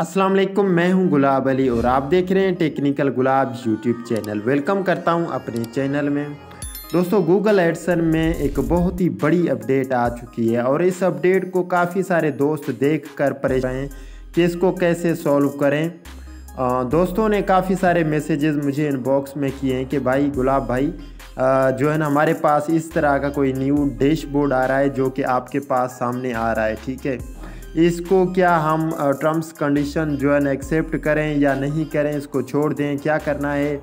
अस्सलाम वालेकुम, मैं हूं गुलाब अली और आप देख रहे हैं technical Gulab YouTube channel. Welcome करता हूं अपने चैनल में। दोस्तों, गूगल एडसेंस में एक बहुत ही बड़ी अपडेट आ चुकी है और इस अपडेट को काफ़ी सारे दोस्त देखकर परेशान हैं कि इसको कैसे सॉल्व करें। दोस्तों ने काफ़ी सारे मैसेजेस मुझे इनबॉक्स में किए हैं कि भाई गुलाब भाई जो है ना, हमारे पास इस तरह का कोई न्यू डैशबोर्ड आ रहा है जो कि आपके पास सामने आ रहा है, ठीक है। इसको क्या हम टर्म्स कंडीशन जो है ना एक्सेप्ट करें या नहीं करें, इसको छोड़ दें, क्या करना है,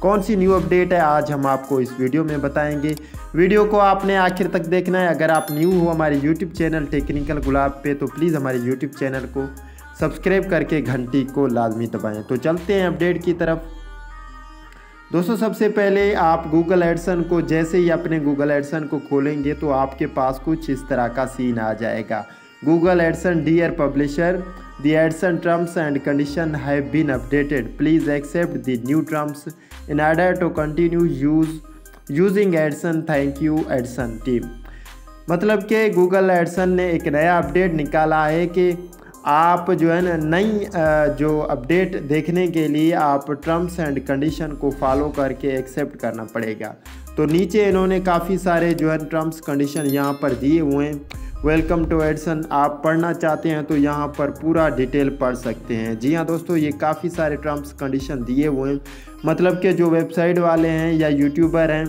कौन सी न्यू अपडेट है, आज हम आपको इस वीडियो में बताएंगे। वीडियो को आपने आखिर तक देखना है। अगर आप न्यू हो हमारे यूट्यूब चैनल टेक्निकल गुलाब पे तो प्लीज़ हमारे यूट्यूब चैनल को सब्सक्राइब करके घंटी को लाजमी दबाएँ। तो चलते हैं अपडेट की तरफ। दोस्तों, सबसे पहले आप गूगल एडसेंस को, जैसे ही अपने गूगल एडसेंस को खोलेंगे तो आपके पास कुछ इस तरह का सीन आ जाएगा। Google AdSense dear publisher, the AdSense terms and condition have been updated. Please accept the new terms in order to continue using AdSense. Thank you AdSense team। मतलब कि Google AdSense ने एक नया अपडेट निकाला है कि आप जो है ना नई जो अपडेट देखने के लिए आप टर्म्स एंड कंडीशन को फॉलो करके एक्सेप्ट करना पड़ेगा। तो नीचे इन्होंने काफ़ी सारे जो है टर्म्स कंडीशन यहाँ पर दिए हुए हैं। वेलकम टू एडसेंस, आप पढ़ना चाहते हैं तो यहाँ पर पूरा डिटेल पढ़ सकते हैं। जी हाँ दोस्तों, ये काफ़ी सारे टर्म्स कंडीशन दिए हुए हैं, मतलब कि जो वेबसाइट वाले हैं या यूट्यूबर हैं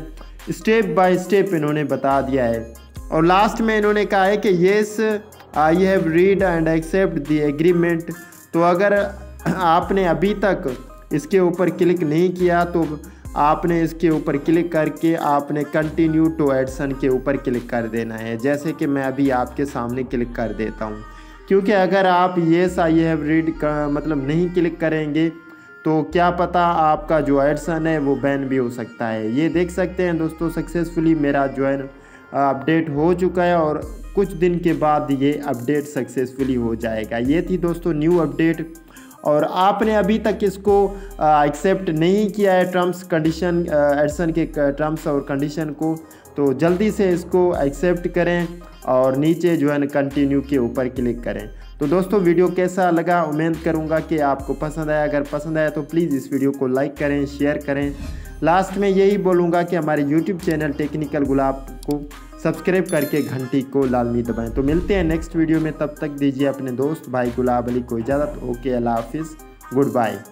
स्टेप बाय स्टेप इन्होंने बता दिया है। और लास्ट में इन्होंने कहा है कि yes I have read and accept the agreement. तो अगर आपने अभी तक इसके ऊपर क्लिक नहीं किया तो आपने इसके ऊपर क्लिक करके आपने कंटिन्यू टू एडसेंस के ऊपर क्लिक कर देना है, जैसे कि मैं अभी आपके सामने क्लिक कर देता हूं। क्योंकि अगर आप येस आई हैव रीड मतलब नहीं क्लिक करेंगे तो क्या पता आपका जो एडसेंस है वो बैन भी हो सकता है। ये देख सकते हैं दोस्तों, सक्सेसफुली मेरा जो है अपडेट हो चुका है और कुछ दिन के बाद ये अपडेट सक्सेसफुली हो जाएगा। ये थी दोस्तों न्यू अपडेट। और आपने अभी तक इसको एक्सेप्ट नहीं किया है टर्म्स कंडीशन, एडसेंस के टर्म्स और कंडीशन को, तो जल्दी से इसको एक्सेप्ट करें और नीचे जो है ना कंटिन्यू के ऊपर क्लिक करें। तो दोस्तों, वीडियो कैसा लगा, उम्मीद करूंगा कि आपको पसंद आया। अगर पसंद आया तो प्लीज़ इस वीडियो को लाइक करें, शेयर करें। लास्ट में यही बोलूँगा कि हमारे यूट्यूब चैनल टेक्निकल गुलाब को सब्सक्राइब करके घंटी को लाजमी दबाएं। तो मिलते हैं नेक्स्ट वीडियो में, तब तक दीजिए अपने दोस्त भाई गुलाब अली को इजाज़त। ओके, अल्लाह हाफिज़, गुड बाय।